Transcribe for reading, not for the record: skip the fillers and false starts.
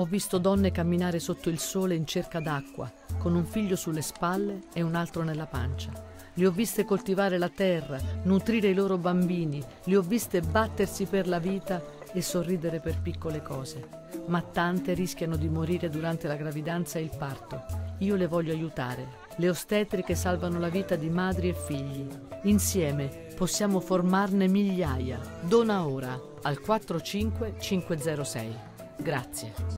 Ho visto donne camminare sotto il sole in cerca d'acqua, con un figlio sulle spalle e un altro nella pancia. Li ho viste coltivare la terra, nutrire i loro bambini, li ho viste battersi per la vita e sorridere per piccole cose. Ma tante rischiano di morire durante la gravidanza e il parto. Io le voglio aiutare. Le ostetriche salvano la vita di madri e figli. Insieme possiamo formarne migliaia. Dona ora al 45506. Grazie.